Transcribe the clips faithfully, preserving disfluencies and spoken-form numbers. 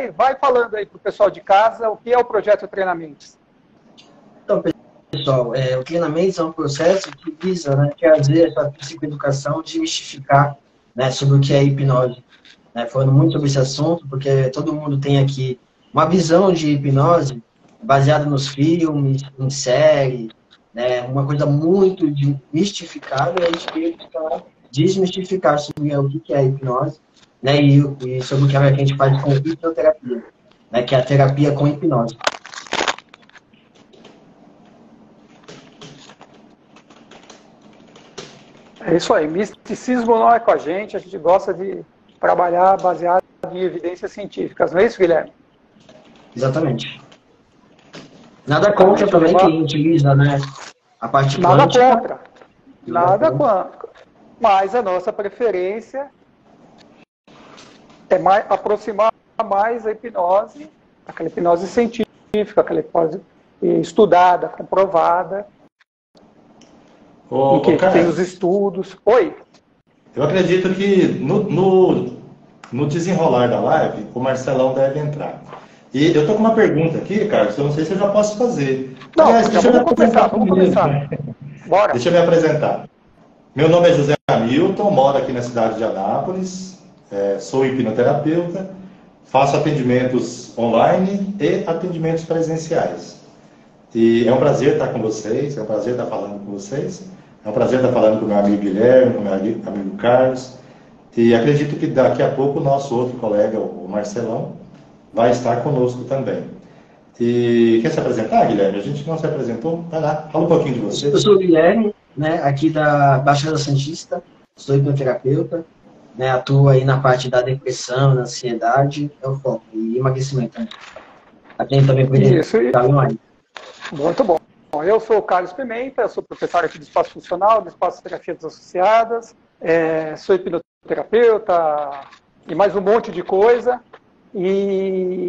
vai, vai falando aí para o pessoal de casa o que é o Projeto Treinamentos. Então, pessoal, é, o Treinamentos é um processo que visa, né, trazer essa psicoeducação, desmistificar, né, sobre o que é hipnose. Né, falando muito sobre esse assunto, porque todo mundo tem aqui uma visão de hipnose baseada nos filmes, em séries, né, uma coisa muito mistificada, e a gente queria desmistificar sobre o que é a hipnose, né, e, e sobre o que a gente faz com hipnoterapia, né, que é a terapia com hipnose. É isso aí, misticismo não é com a gente, a gente gosta de trabalhar baseado em evidências científicas, não é isso, Guilherme? Exatamente. Nada contra também quem utiliza, né? A parte Nada quântica. contra. Nada contra. Mas a nossa preferência é mais, aproximar mais a hipnose, aquela hipnose científica, aquela hipnose estudada, comprovada, oh, em que oh, tem os estudos. Oi? Eu acredito que no, no, no desenrolar da live, o Marcelão deve entrar. E eu estou com uma pergunta aqui, Carlos, eu não sei se eu já posso fazer. Não, Aliás, deixa eu me apresentar. Vamos começar. Bora. Deixa eu me apresentar. Meu nome é José Hamilton, moro aqui na cidade de Anápolis, é, sou hipnoterapeuta, faço atendimentos online e atendimentos presenciais. E é um prazer estar com vocês, é um prazer estar falando com vocês. É um prazer estar falando com o meu amigo Guilherme, com o meu amigo Carlos. E acredito que daqui a pouco o nosso outro colega, o Marcelão, vai estar conosco também. E quer se apresentar, Guilherme? A gente não se apresentou. Vai lá, fala um pouquinho de você. Eu sou o Guilherme, né, aqui da Baixada Santista, sou hipnoterapeuta, né, atuo aí na parte da depressão, da ansiedade, é o foco, e emagrecimento. Atendo também por ele. Muito bom. Bom, eu sou o Carlos Pimenta, eu sou professor aqui do Espaço Funcional, do Espaço Terapias Associadas, é, sou hipnoterapeuta e mais um monte de coisa. E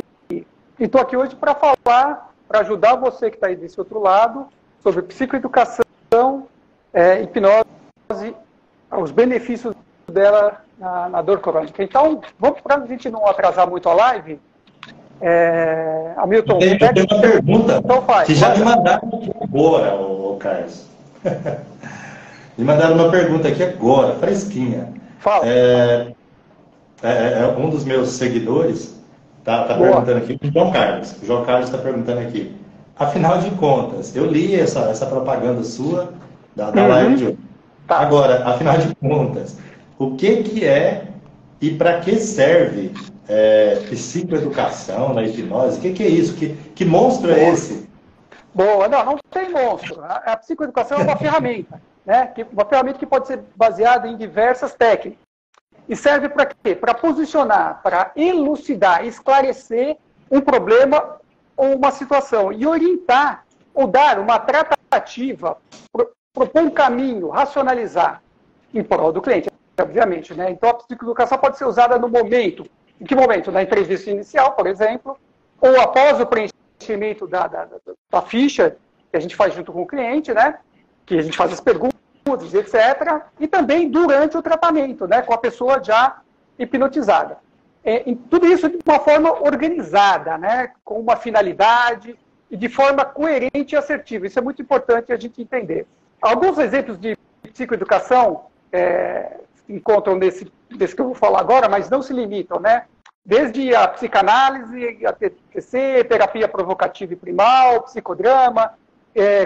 estou aqui hoje para falar, para ajudar você que está aí desse outro lado, sobre psicoeducação, é, hipnose, os benefícios dela na, na dor crônica. Então, vamos para a gente não atrasar muito a live. É, Hamilton, eu tenho, eu tenho uma pergunta. Então faz. Vocês já me mandaram aqui agora, ô, ô, Carlos. Me mandaram uma pergunta aqui agora, fresquinha. Fala. É, é, é um dos meus seguidores está tá perguntando aqui, o João Carlos. O João Carlos está perguntando aqui. Afinal de contas, eu li essa, essa propaganda sua da, da uhum. live de hoje. Tá. Agora, afinal de contas, o que, que é e para que serve? É, psicoeducação, na hipnose, o que, que é isso? Que, que monstro é esse? Boa, não, não tem monstro. A, a psicoeducação é uma ferramenta, né? Que, uma ferramenta que pode ser baseada em diversas técnicas. E serve para quê? Para posicionar, para elucidar, esclarecer um problema ou uma situação e orientar ou dar uma tratativa, pro, propor um caminho, racionalizar em prol do cliente, obviamente, né? Então a psicoeducação pode ser usada no momento. Em que momento? Na entrevista inicial, por exemplo, ou após o preenchimento da, da, da ficha que a gente faz junto com o cliente, né? Que a gente faz as perguntas, etcétera. E também durante o tratamento, né? Com a pessoa já hipnotizada. É, e tudo isso de uma forma organizada, né? Com uma finalidade e de forma coerente e assertiva. Isso é muito importante a gente entender. Alguns exemplos de psicoeducação é, se encontram nesse desse que eu vou falar agora, mas não se limitam, né? Desde a psicanálise, a T C C, terapia provocativa e primal, psicodrama, é,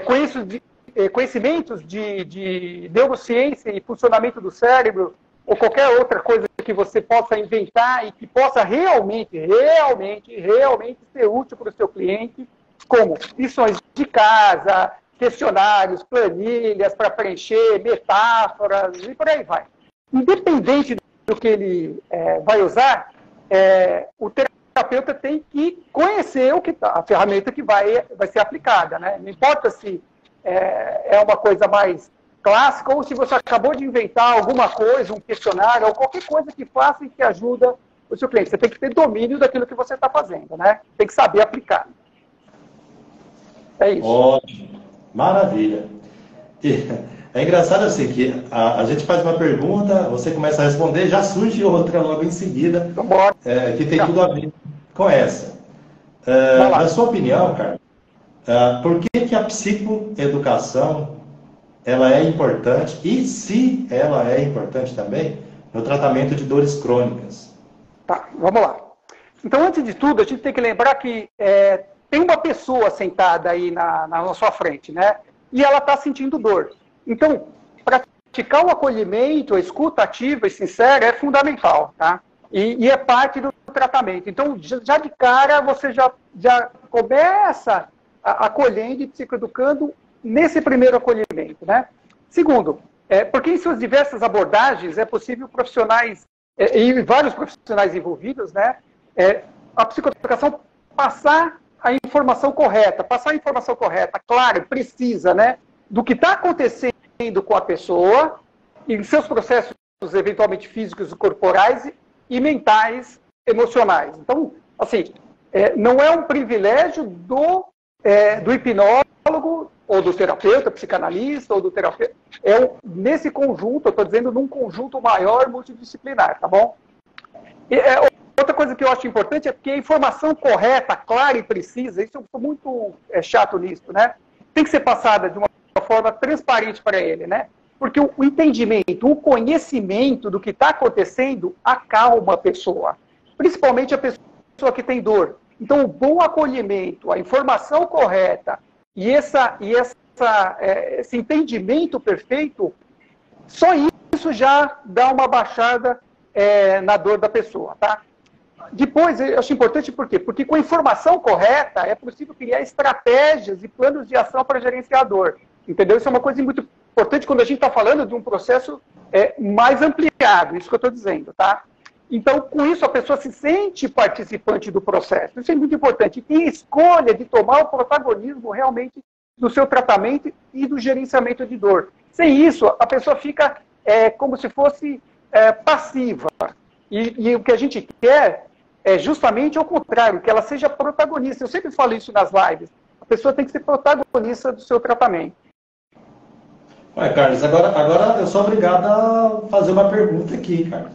conhecimentos de, de neurociência e funcionamento do cérebro, ou qualquer outra coisa que você possa inventar e que possa realmente, realmente, realmente ser útil para o seu cliente, como lições de casa, questionários, planilhas para preencher, metáforas e por aí vai. Independente do que ele é, vai usar, é, o terapeuta tem que conhecer o que tá, a ferramenta que vai, vai ser aplicada, né? Não importa se é, é uma coisa mais clássica ou se você acabou de inventar alguma coisa, um questionário, ou qualquer coisa que faça e que ajuda o seu cliente. Você tem que ter domínio daquilo que você está fazendo, né? Tem que saber aplicar. É isso. Ótimo. Maravilha. E... é engraçado assim, que a, a gente faz uma pergunta, você começa a responder, já surge outra logo em seguida, é, que tem tudo a ver qual é essa? Uh, na sua opinião, Carlos, uh, por que, que a psicoeducação ela é importante, e se ela é importante também, no tratamento de dores crônicas? Tá, vamos lá. Então, antes de tudo, a gente tem que lembrar que é, tem uma pessoa sentada aí na, na sua frente, né? E ela está sentindo dor. Então, praticar o acolhimento, a escuta ativa e sincera é fundamental, tá? E, e é parte do tratamento. Então, já de cara, você já, já começa acolhendo e psicoeducando nesse primeiro acolhimento, né? Segundo, é, porque em suas diversas abordagens é possível profissionais, é, e vários profissionais envolvidos, né? É, a psicoeducação passar a informação correta, passar a informação correta, clara, precisa, né? Do que está acontecendo com a pessoa, em seus processos eventualmente físicos e corporais, e mentais, emocionais. Então, assim, é, não é um privilégio do, é, do hipnólogo, ou do terapeuta, psicanalista, ou do terapeuta. É o, nesse conjunto, eu estou dizendo, num conjunto maior multidisciplinar, tá bom? E, é, outra coisa que eu acho importante é que a informação correta, clara e precisa, isso eu sou muito é, chato nisso, né? Tem que ser passada de uma forma transparente para ele, né? Porque o entendimento, o conhecimento do que está acontecendo acalma a pessoa. Principalmente a pessoa que tem dor. Então, o bom acolhimento, a informação correta e, essa, e essa, esse entendimento perfeito, só isso já dá uma baixada é, na dor da pessoa, tá? Depois, eu acho importante por quê? Porque com a informação correta é possível criar estratégias e planos de ação para gerenciar a dor. Entendeu? Isso é uma coisa muito importante quando a gente está falando de um processo é, mais ampliado, isso que eu estou dizendo, tá? Então, com isso, a pessoa se sente participante do processo. Isso é muito importante. E escolha de tomar o protagonismo realmente do seu tratamento e do gerenciamento de dor. Sem isso, a pessoa fica é, como se fosse é, passiva. E, e o que a gente quer é justamente ao contrário, que ela seja protagonista. Eu sempre falo isso nas lives. A pessoa tem que ser protagonista do seu tratamento. Ué, Carlos, agora, agora eu sou obrigado a fazer uma pergunta aqui, Carlos.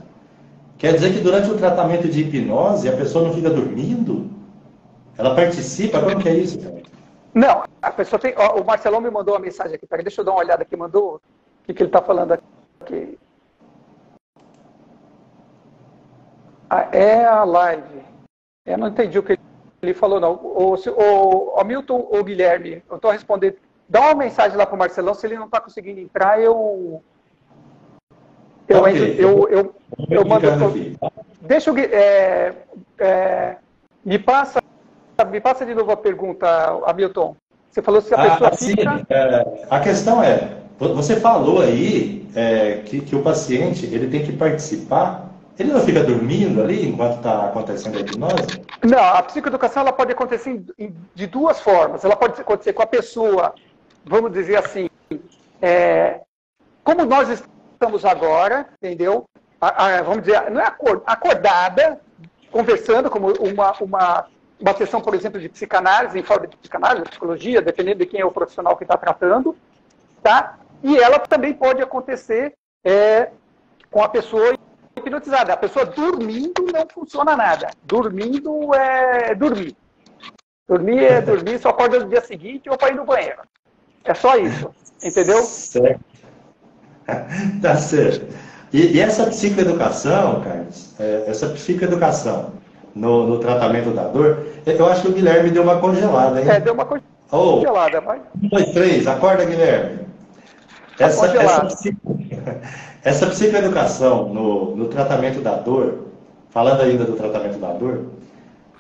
Quer dizer que durante o tratamento de hipnose, a pessoa não fica dormindo? Ela participa? Como que é isso, Carlos? Não, a pessoa tem... Ó, o Marcelão me mandou uma mensagem aqui. Peraí, deixa eu dar uma olhada aqui. Mandou o que, que ele está falando aqui. Ah, é a live. Eu não entendi o que ele falou, não. O, o, o Hamilton ou Guilherme, eu estou respondendo... Dá uma mensagem lá para o Marcelão, se ele não está conseguindo entrar, eu... Eu, okay. eu, eu, eu, eu mando... Deixa eu... É, é, me, passa, me passa de novo a pergunta, Hamilton. Você falou se a pessoa ah, fica... Sim, é, a questão é, você falou aí é, que, que o paciente ele tem que participar. Ele não fica dormindo ali enquanto está acontecendo a hipnose? Não, a psicoeducação ela pode acontecer de duas formas. Ela pode acontecer com a pessoa... Vamos dizer assim, é, como nós estamos agora, entendeu? A, a, vamos dizer, não é acordada, conversando, como uma, uma, uma sessão, por exemplo, de psicanálise, em forma de psicanálise, psicologia, dependendo de quem é o profissional que está tratando, tá? E ela também pode acontecer é, com a pessoa hipnotizada. A pessoa dormindo não funciona nada. Dormindo é dormir. Dormir é dormir, só acorda no dia seguinte ou para ir no banheiro. É só isso, entendeu? Certo. Tá certo. E, e essa psicoeducação, Carlos, é, essa psicoeducação no, no tratamento da dor, eu acho que o Guilherme deu uma congelada, hein? É, deu uma congelada, oh, vai. Um, dois, três, acorda, Guilherme. Tá essa, essa, psico, essa psicoeducação no, no tratamento da dor, falando ainda do tratamento da dor,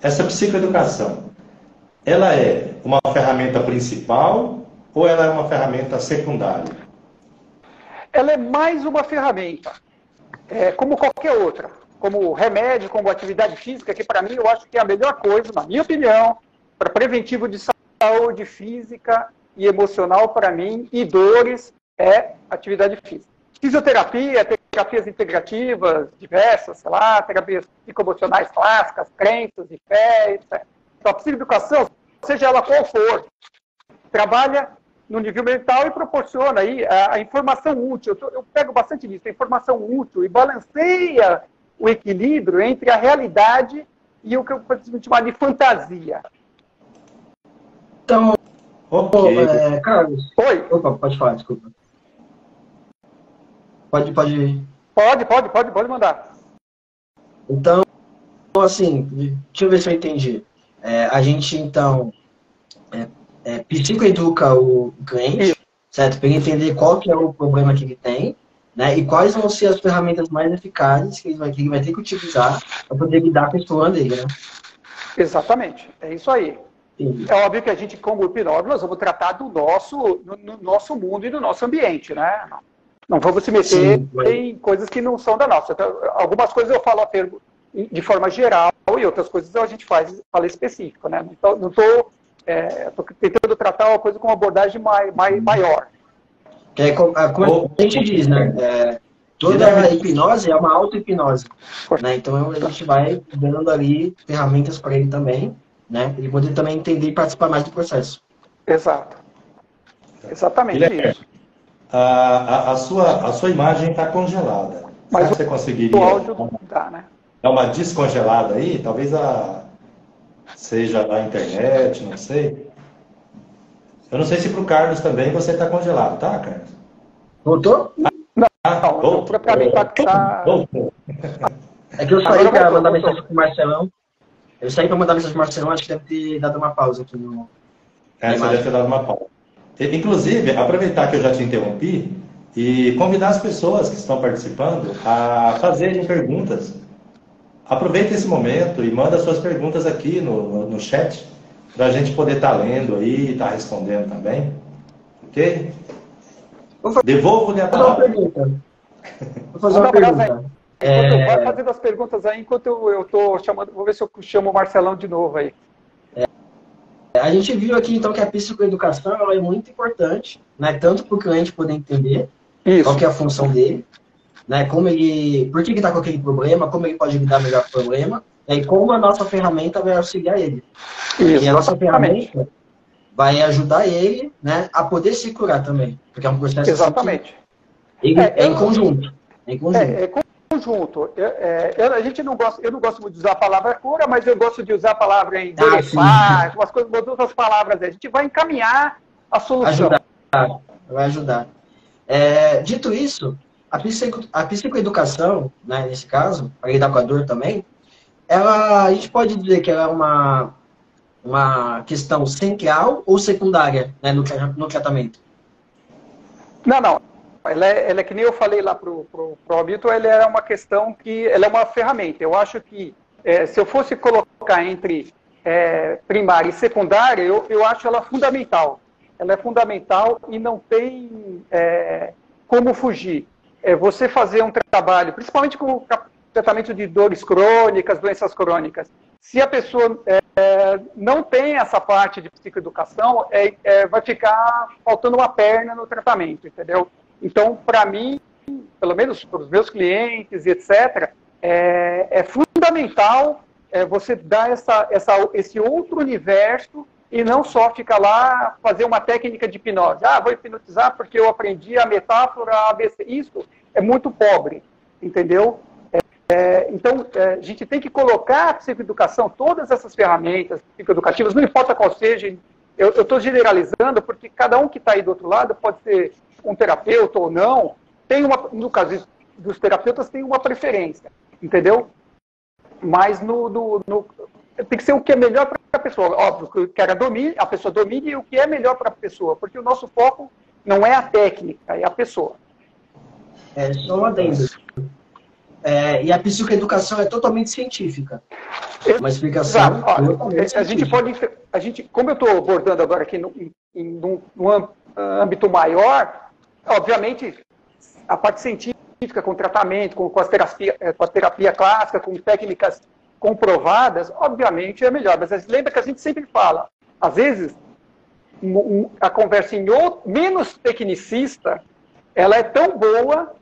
essa psicoeducação, ela é uma ferramenta principal... Ou ela é uma ferramenta secundária? Ela é mais uma ferramenta, é, como qualquer outra. Como remédio, como atividade física, que para mim eu acho que é a melhor coisa, na minha opinião, para preventivo de saúde física e emocional para mim, e dores, é atividade física. Fisioterapia, terapias integrativas diversas, sei lá, terapias psicoemocionais clássicas, crenças, de fé, etcétera. Então, a psicoeducação, seja ela qual for, trabalha no nível mental e proporciona aí a, a informação útil. Eu, tô, eu pego bastante nisso, a informação útil, e balanceia o equilíbrio entre a realidade e o que eu costumo chamar de fantasia. Então, okay. é, Carlos. Oi. Opa, pode falar, desculpa. Pode, pode. Pode, pode, pode, pode mandar. Então, assim, deixa eu ver se eu entendi. É, a gente, então, é, é, psicoeduca o cliente, Isso. certo? Para ele entender qual que é o problema que ele tem, né? E quais vão ser as ferramentas mais eficazes que ele vai, que ele vai ter que utilizar para poder lidar com o problema dele, né? Exatamente, é isso aí. Sim. É óbvio que a gente, como hipnólogo, nós vamos tratar do nosso, no, no nosso mundo e do nosso ambiente, né? Não vamos se meter Sim, mas... em coisas que não são da nossa. Então, algumas coisas eu falo a termo de forma geral e outras coisas a gente faz fala específico, né? Então, não estou é, tentando tratar uma coisa com uma abordagem mai, mai, maior. É, como a gente diz, né? É, toda a hipnose é uma auto-hipnose, né? Então a gente vai dando ali ferramentas para ele também, né? Ele poder também entender e participar mais do processo. Exato. Exatamente é, isso. A, a, a, sua, a sua imagem está congelada. Mas você conseguiria o áudio não dá, né? Dar uma descongelada aí? Talvez a, seja da internet, não sei. Eu não sei se para o Carlos também você está congelado, tá, Carlos? Voltou? Não, ah, não, não propriamente está... É que eu saí para mandar mensagem para o Marcelão. Eu saí para mandar mensagem para o Marcelão, acho que deve ter dado uma pausa aqui no... É, você deve ter dado uma pausa. E, inclusive, aproveitar que eu já te interrompi e convidar as pessoas que estão participando a fazerem perguntas. Aproveita esse momento e manda suas perguntas aqui no, no chat, para a gente poder estar tá lendo aí, estar tá respondendo também. Ok? Devolvo-lhe a palavra. Vou fazer uma pergunta. É... Vai fazendo as perguntas aí, enquanto eu estou chamando... Vou ver se eu chamo o Marcelão de novo aí. É. A gente viu aqui, então, que a psicoeducação ela é muito importante, né? Tanto para o cliente poder entender Isso. qual que é a função dele, né? Como ele... Por que ele está com aquele problema, como ele pode lidar melhor com o problema, e como a nossa ferramenta vai auxiliar ele. Isso, e a nossa exatamente. ferramenta vai ajudar ele, né, a poder se curar também. Porque é um processo... Exatamente. Ele, é, é, eu, em conjunto, é em conjunto. É, é conjunto. Eu, é, eu, a gente não gosta, eu não gosto muito de usar a palavra cura, mas eu gosto de usar a palavra endereçar, ah, umas, coisas, umas outras palavras. A gente vai encaminhar a solução. Ajudar. Vai ajudar. É, dito isso, a, psico, a psicoeducação, né, nesse caso, para lidar com a dor também, ela, a gente pode dizer que ela é uma... uma questão central ou secundária, né, no, no tratamento? Não, não. Ela é, ela é que nem eu falei lá para o Hamilton, ela é uma questão que... Ela é uma ferramenta. Eu acho que é, se eu fosse colocar entre é, primária e secundária, eu, eu acho ela fundamental. Ela é fundamental e não tem é, como fugir. É você fazer um trabalho, principalmente com o tratamento de dores crônicas, doenças crônicas. Se a pessoa é, não tem essa parte de psicoeducação, é, é, vai ficar faltando uma perna no tratamento, entendeu? Então, para mim, pelo menos para os meus clientes, etcétera, é, é fundamental é, você dar essa, essa, esse outro universo e não só ficar lá fazer uma técnica de hipnose. Ah, vou hipnotizar porque eu aprendi a metáfora A B C. Isso é muito pobre, entendeu? É, então, é, a gente tem que colocar a psicoeducação, todas essas ferramentas psicoeducativas, não importa qual seja, eu estou generalizando, porque cada um que está aí do outro lado, pode ser um terapeuta ou não, tem uma, no caso dos terapeutas, tem uma preferência, entendeu? Mas no, no, no, tem que ser o que é melhor para a pessoa. Óbvio que a, domine, a pessoa domine o que é melhor para a pessoa, porque o nosso foco não é a técnica, é a pessoa. É, só uma dentro. É, e a psicoeducação é totalmente científica. Uma explicação. Olha, a, gente pode, a gente, como eu estou abordando agora aqui no, em um âmbito maior, obviamente a parte científica com tratamento, com, com, as terapia, com a terapia clássica, com técnicas comprovadas, obviamente é melhor. Mas lembra que a gente sempre fala, às vezes a conversa em outro, menos tecnicista, ela é tão boa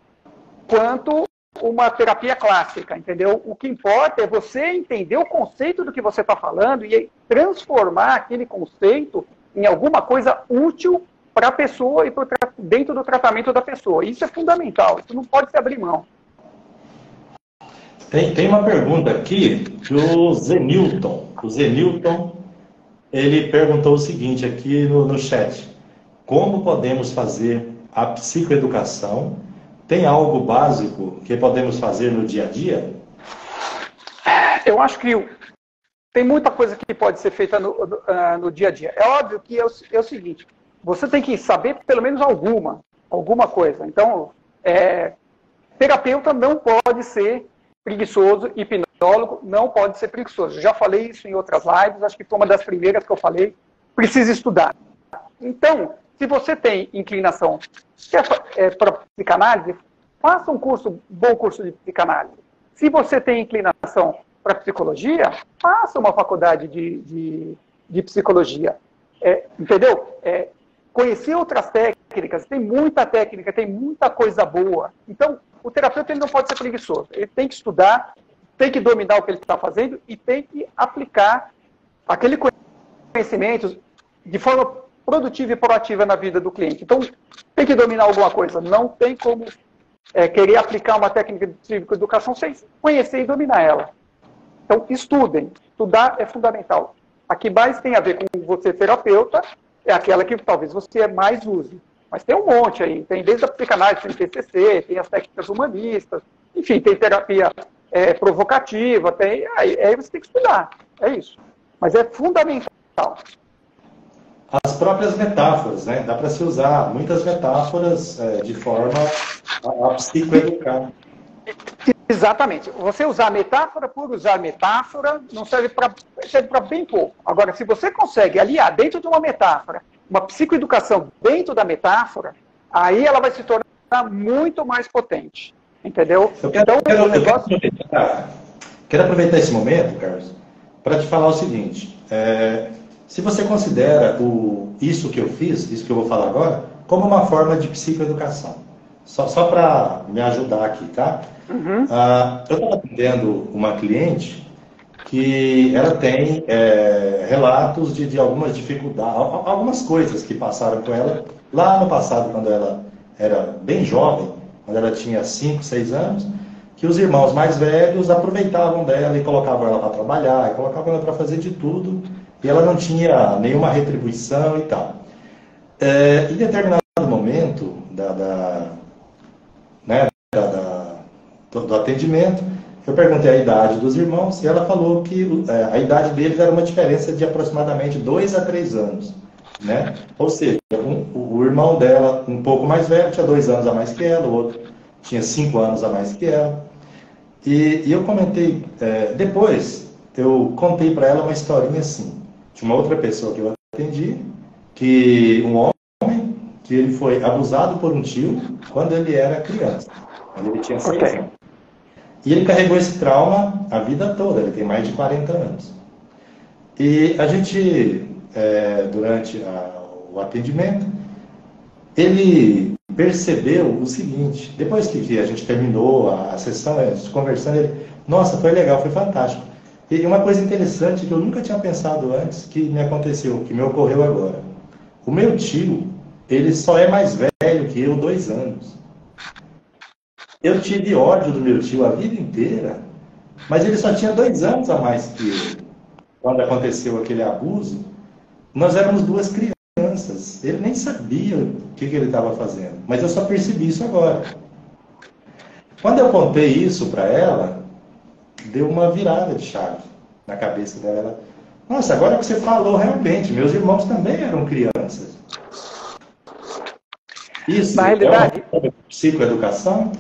quanto uma terapia clássica, entendeu? O que importa é você entender o conceito do que você está falando e transformar aquele conceito em alguma coisa útil para a pessoa e pro tra... dentro do tratamento da pessoa. Isso é fundamental, isso não pode se abrir mão. Tem, tem uma pergunta aqui do Zenilton. O Zenilton, ele perguntou o seguinte aqui no, no chat. Como podemos fazer a psicoeducação? Tem algo básico que podemos fazer no dia a dia? Eu acho que tem muita coisa que pode ser feita no, no, no dia a dia. É óbvio que é o, é o seguinte, você tem que saber pelo menos alguma, alguma coisa. Então, é, terapeuta não pode ser preguiçoso, hipnólogo não pode ser preguiçoso. Já falei isso em outras lives, acho que foi uma das primeiras que eu falei. Precisa estudar. Então, se você tem inclinação para psicanálise, faça um curso, bom curso de psicanálise. Se você tem inclinação para psicologia, faça uma faculdade de, de, de psicologia. É, entendeu? É, conhecer outras técnicas, tem muita técnica, tem muita coisa boa. Então, o terapeuta ele não pode ser preguiçoso. Ele tem que estudar, tem que dominar o que ele está fazendo e tem que aplicar aquele conhecimento de forma produtiva e proativa na vida do cliente. Então, tem que dominar alguma coisa. Não tem como é, querer aplicar uma técnica de psicoeducação sem conhecer e dominar ela. Então, estudem. Estudar é fundamental. A que mais tem a ver com você, terapeuta, é aquela que talvez você mais use. Mas tem um monte aí. Tem desde a psicanálise, tem T C C, tem as técnicas humanistas, enfim, tem terapia é, provocativa, tem... Aí, aí você tem que estudar. É isso. Mas é fundamental. As próprias metáforas, né? Dá para se usar muitas metáforas é, de forma a, a psicoeducar. Exatamente. Você usar metáfora por usar metáfora não serve para serve para bem pouco. Agora, se você consegue aliar dentro de uma metáfora, uma psicoeducação dentro da metáfora, aí ela vai se tornar muito mais potente. Entendeu? Eu quero, então, quero, o negócio... eu quero, aproveitar, quero aproveitar esse momento, Carlos, para te falar o seguinte. É, se você considera o, isso que eu fiz, isso que eu vou falar agora, como uma forma de psicoeducação. Só, só para me ajudar aqui, tá? Uhum. Ah, eu estava atendendo uma cliente que ela tem é, relatos de, de algumas dificuldades, algumas coisas que passaram com ela lá no passado, quando ela era bem jovem, quando ela tinha cinco, seis anos, que os irmãos mais velhos aproveitavam dela e colocavam ela para trabalhar, e colocavam ela para fazer de tudo, e ela não tinha nenhuma retribuição e tal. É, em determinado momento da, da, né, da, da, do, do atendimento, eu perguntei a idade dos irmãos e ela falou que é, a idade deles era uma diferença de aproximadamente dois a três anos. Né? Ou seja, um, o irmão dela, um pouco mais velho, tinha dois anos a mais que ela, o outro tinha cinco anos a mais que ela. E, e eu comentei, é, depois eu contei para ela uma historinha assim, de uma outra pessoa que eu atendi, que um homem, que ele foi abusado por um tio quando ele era criança, quando ele tinha seis anos. E ele carregou esse trauma a vida toda, ele tem mais de quarenta anos. E a gente, é, durante a, o atendimento, ele percebeu o seguinte, depois que a gente terminou a, a sessão, a gente conversando, ele, nossa, foi legal, foi fantástico. E uma coisa interessante que eu nunca tinha pensado antes, que me aconteceu, que me ocorreu agora. O meu tio, ele só é mais velho que eu dois anos. Eu tive ódio do meu tio a vida inteira, mas ele só tinha dois anos a mais que eu. Quando aconteceu aquele abuso, nós éramos duas crianças. Ele nem sabia o que, que ele estava fazendo, mas eu só percebi isso agora. Quando eu contei isso para ela, deu uma virada de chave na cabeça dela. Ela, nossa, agora que você falou, realmente, meus irmãos também eram crianças. Isso na realidade, é uma psicoeducação?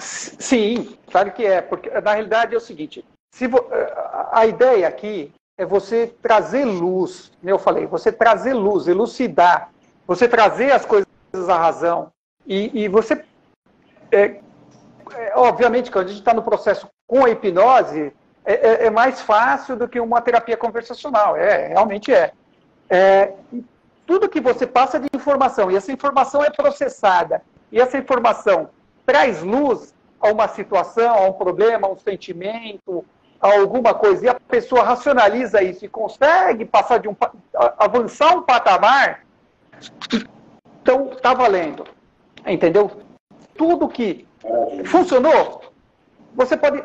Sim, claro que é, porque na realidade é o seguinte, se vo... a ideia aqui é você trazer luz, né? Eu falei, você trazer luz, elucidar, você trazer as coisas à razão, e, e você, é, é, obviamente, quando a gente está no processo com a hipnose, é, é, é mais fácil do que uma terapia conversacional, é, realmente é. É, tudo que você passa de informação, e essa informação é processada, e essa informação traz luz a uma situação, a um problema, a um sentimento, a alguma coisa, e a pessoa racionaliza isso e consegue passar de um, avançar um patamar, então está valendo. Entendeu? Tudo que funcionou, você pode...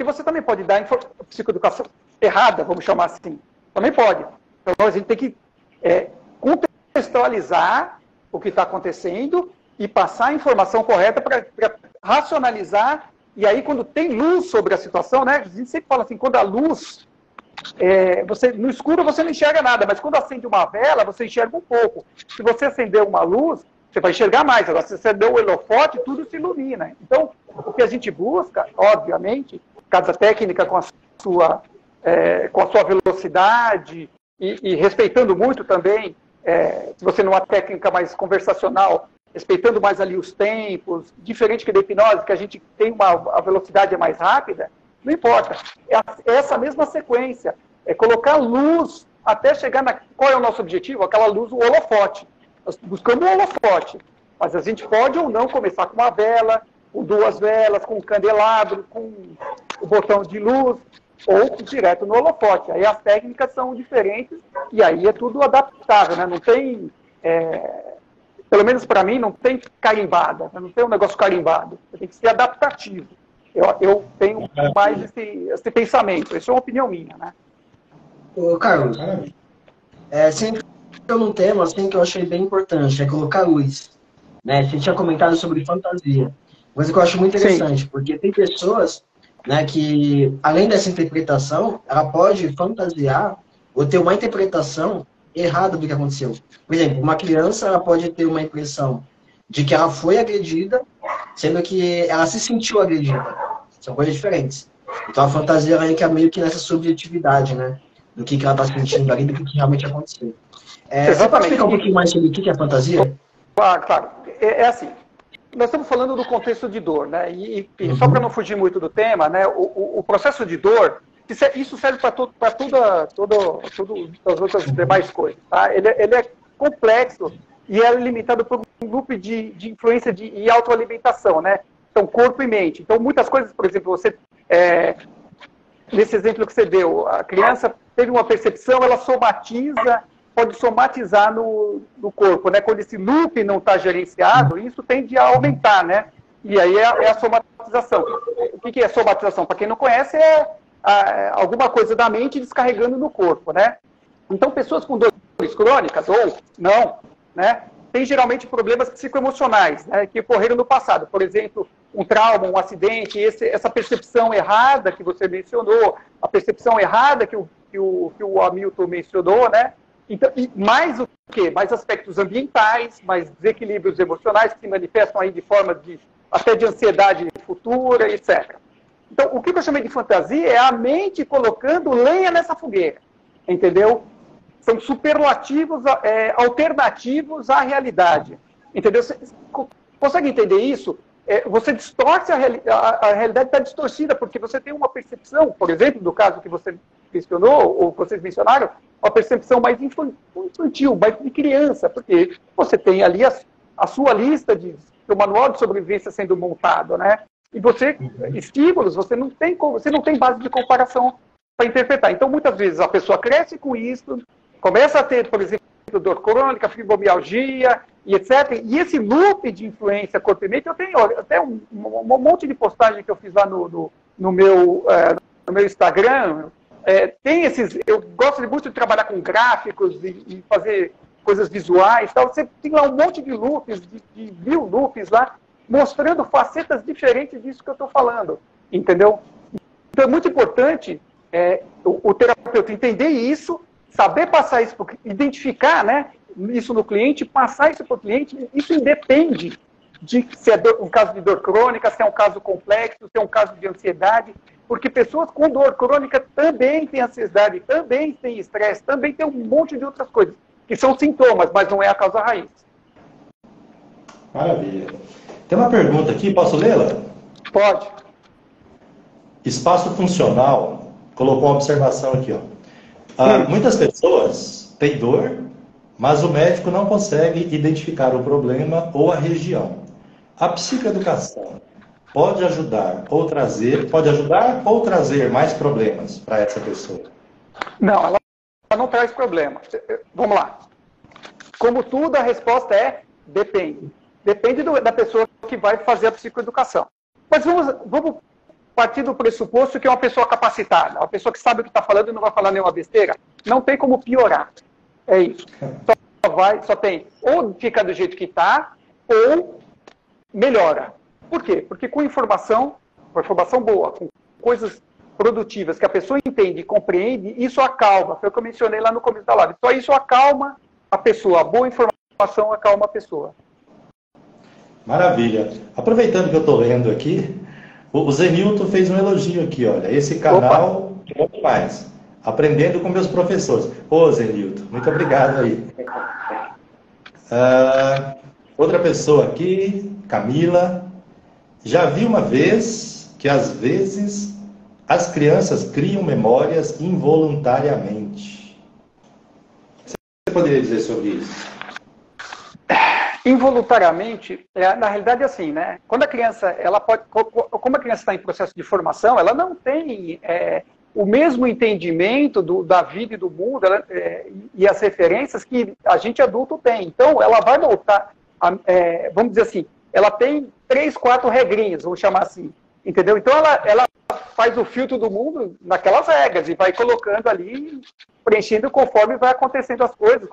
que você também pode dar psicoeducação errada, vamos chamar assim. Também pode. Então, a gente tem que é, contextualizar o que está acontecendo e passar a informação correta para racionalizar. E aí, quando tem luz sobre a situação, né? A gente sempre fala assim, quando a luz... É, você, no escuro você não enxerga nada, mas quando acende uma vela, você enxerga um pouco. Se você acender uma luz, você vai enxergar mais. Agora, se você acender o holofote, tudo se ilumina. Então, o que a gente busca, obviamente, cada técnica com a sua, é, com a sua velocidade e, e respeitando muito também, é, se você não há técnica mais conversacional, respeitando mais ali os tempos, diferente que da hipnose, que a gente tem uma a velocidade é mais rápida, não importa. É essa mesma sequência. É colocar luz até chegar na... Qual é o nosso objetivo? Aquela luz, o holofote. Nós buscamos o holofote. Mas a gente pode ou não começar com uma vela, com duas velas, com um candelabro, com o botão de luz, ou direto no holofote. Aí as técnicas são diferentes e aí é tudo adaptável, né? Não tem... É... Pelo menos para mim, não tem carimbada. Não tem um negócio carimbado. Tem que ser adaptativo. Eu, eu tenho mais esse, esse pensamento. Isso é uma opinião minha, né? Ô, Carlos, é, sempre tem um tema assim, que eu achei bem importante, é colocar luz. Né? Você tinha comentado sobre fantasia. Coisa que eu acho muito interessante, sim, porque tem pessoas, né, que, além dessa interpretação, ela pode fantasiar ou ter uma interpretação errada do que aconteceu. Por exemplo, uma criança ela pode ter uma impressão de que ela foi agredida, sendo que ela se sentiu agredida. São coisas diferentes. Então a fantasia ela entra meio que nessa subjetividade, né? Do que, que ela está sentindo ali, do que, que realmente aconteceu. É, você pode explicar um pouquinho mais sobre o que é fantasia? Claro, claro. É, é assim, nós estamos falando do contexto de dor, né? E, e uhum. Só para não fugir muito do tema, né? O, o, o processo de dor, isso, é, isso serve para to, toda, toda, todas as outras demais coisas, tá? Ele, ele é complexo. E é limitado por um grupo de, de influência de, e autoalimentação, né? Então, corpo e mente. Então, muitas coisas, por exemplo, você... É, nesse exemplo que você deu, a criança teve uma percepção, ela somatiza, pode somatizar no, no corpo, né? Quando esse loop não está gerenciado, isso tende a aumentar, né? E aí é, é a somatização. O que, que é somatização? Para quem não conhece, é a, alguma coisa da mente descarregando no corpo, né? Então, pessoas com dores crônicas, ou não... Né? Tem geralmente problemas psicoemocionais, né, que ocorreram no passado. Por exemplo, um trauma, um acidente, esse, essa percepção errada que você mencionou, a percepção errada que o, que o, que o Hamilton mencionou, né? Então, e mais o quê? Mais aspectos ambientais, mais desequilíbrios emocionais que se manifestam aí de forma de, até de ansiedade futura, etcétera. Então, o que eu chamei de fantasia é a mente colocando lenha nessa fogueira, entendeu? São superlativos, é, alternativos à realidade. Entendeu? Você consegue entender isso? É, você distorce a, reali a, a realidade, está distorcida, porque você tem uma percepção, por exemplo, do caso que você mencionou, ou vocês mencionaram, uma percepção mais infantil, mais de criança, porque você tem ali a, a sua lista, de seu manual de sobrevivência sendo montado, né? E você, estímulos, você não tem, você não tem base de comparação para interpretar. Então, muitas vezes, a pessoa cresce com isso... Começa a ter, por exemplo, dor crônica, fibromialgia, e etcétera. E esse loop de influência corpo e mente, eu tenho até um, um monte de postagem que eu fiz lá no, no, no, meu, é, no meu Instagram. É, tem esses, eu gosto muito de trabalhar com gráficos e, e fazer coisas visuais. Tal. Você tem lá um monte de loops, de, de mil loops lá, mostrando facetas diferentes disso que eu estou falando. Entendeu? Então é muito importante é, o, o terapeuta entender isso, saber passar isso, identificar, né, isso no cliente, passar isso para o cliente. Isso independe de se é dor, um caso de dor crônica, se é um caso complexo, se é um caso de ansiedade, porque pessoas com dor crônica também têm ansiedade, também têm estresse, também têm um monte de outras coisas, que são sintomas, mas não é a causa raiz. Maravilha. Tem uma pergunta aqui, posso lê-la? Pode. Espaço Funcional colocou uma observação aqui, ó. Ah, muitas pessoas têm dor, mas o médico não consegue identificar o problema ou a região. A psicoeducação pode ajudar ou trazer, pode ajudar ou trazer mais problemas para essa pessoa? Não, ela não traz problema. Vamos lá. Como tudo, a resposta é depende. Depende do, da pessoa que vai fazer a psicoeducação. Mas vamos, vamos partir do pressuposto que é uma pessoa capacitada, uma pessoa que sabe o que está falando e não vai falar nenhuma besteira, não tem como piorar. É isso. Só, vai, só tem ou fica do jeito que está, ou melhora. Por quê? Porque com informação, com informação boa, com coisas produtivas que a pessoa entende e compreende, isso acalma. Foi o que eu mencionei lá no começo da live. Só isso acalma a pessoa. A boa informação acalma a pessoa. Maravilha. Aproveitando que eu estou lendo aqui, o Zenilton fez um elogio aqui, olha. Esse canal é bom demais. Aprendendo com meus professores. Ô, Zenilton, muito obrigado aí. Uh, outra pessoa aqui, Camila. Já vi uma vez que, às vezes, as crianças criam memórias involuntariamente. Você poderia dizer sobre isso? Involuntariamente, na realidade é assim, né? Quando a criança, ela pode, como a criança está em processo de formação, ela não tem é, o mesmo entendimento do, da vida e do mundo, ela, é, e as referências que a gente adulto tem. Então, ela vai voltar, a, é, vamos dizer assim, ela tem três, quatro regrinhas, vamos chamar assim, entendeu? Então, ela, ela faz o filtro do mundo naquelas regras e vai colocando ali, preenchendo conforme vai acontecendo as coisas,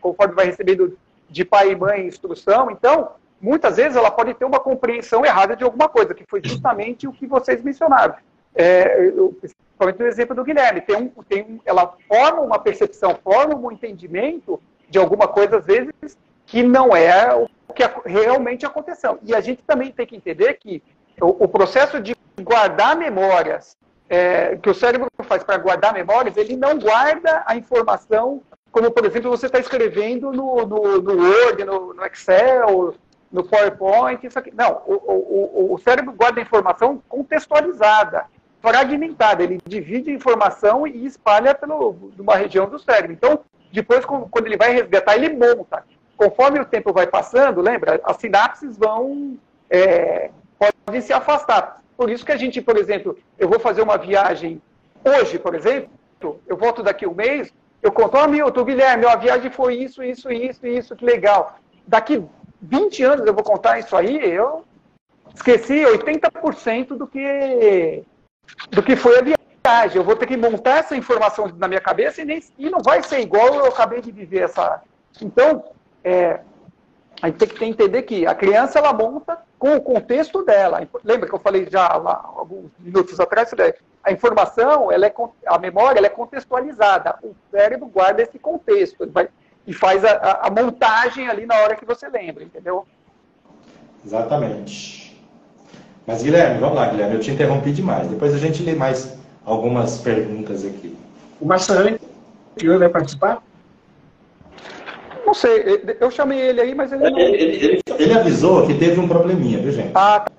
conforme vai recebendo de pai e mãe, instrução. Então, muitas vezes ela pode ter uma compreensão errada de alguma coisa, que foi justamente o que vocês mencionaram. É, eu, principalmente o exemplo do Guilherme. Tem um, tem um, ela forma uma percepção, forma um entendimento de alguma coisa, às vezes, que não é o que realmente aconteceu. E a gente também tem que entender que o, o processo de guardar memórias, é, que o cérebro faz para guardar memórias, ele não guarda a informação. Como, por exemplo, você está escrevendo no, no, no Word, no, no Excel, no PowerPoint, isso aqui. Não, o, o, o cérebro guarda a informação contextualizada, fragmentada. Ele divide a informação e espalha pelo, numa região do cérebro. Então, depois, quando ele vai resgatar, ele monta. Conforme o tempo vai passando, lembra? As sinapses vão, é, podem se afastar. Por isso que a gente, por exemplo, eu vou fazer uma viagem hoje, por exemplo, eu volto daqui um mês, eu conto, ó, Milton, Guilherme, a viagem foi isso, isso, isso, isso, que legal. Daqui vinte anos eu vou contar isso aí, eu esqueci oitenta por cento do que, do que foi a viagem. Eu vou ter que montar essa informação na minha cabeça e, nem, e não vai ser igual eu acabei de viver essa... Então, é, a gente tem que entender que a criança, ela monta com o contexto dela. Lembra que eu falei já lá, alguns minutos atrás, né? A informação, ela é, a memória, ela é contextualizada. O cérebro guarda esse contexto vai, e faz a, a, a montagem ali na hora que você lembra, entendeu? Exatamente. Mas, Guilherme, vamos lá, Guilherme, eu te interrompi demais. Depois a gente lê mais algumas perguntas aqui. O Marcelão, ele vai participar? Não sei, eu chamei ele aí, mas ele não... Ele, ele, ele avisou que teve um probleminha, viu, gente? Ah, tá.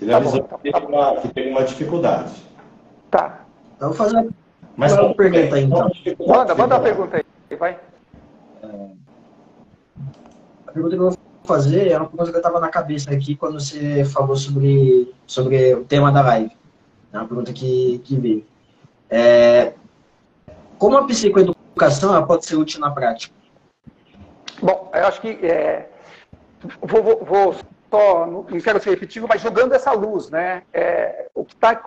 Ele tá avisou bom, tá, que, teve tá uma, que teve uma dificuldade. Tá. Eu vou fazer uma, Mas, uma pergunta aí, então. Manda, manda a pergunta aí, vai. É... A pergunta que eu vou fazer é uma coisa que eu estava na cabeça aqui quando você falou sobre, sobre o tema da live. É uma pergunta que, que veio. É... Como a psicoeducação ela pode ser útil na prática? Bom, eu acho que... É... Vou... vou, vou... Só, não quero ser repetitivo, mas jogando essa luz, né? É, o que está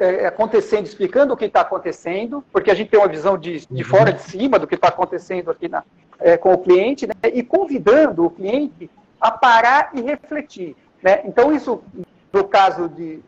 é, acontecendo, explicando o que está acontecendo, porque a gente tem uma visão de, de fora, de cima, do que está acontecendo aqui na, é, com o cliente, né? E convidando o cliente a parar e refletir, né? Então, isso, no caso de,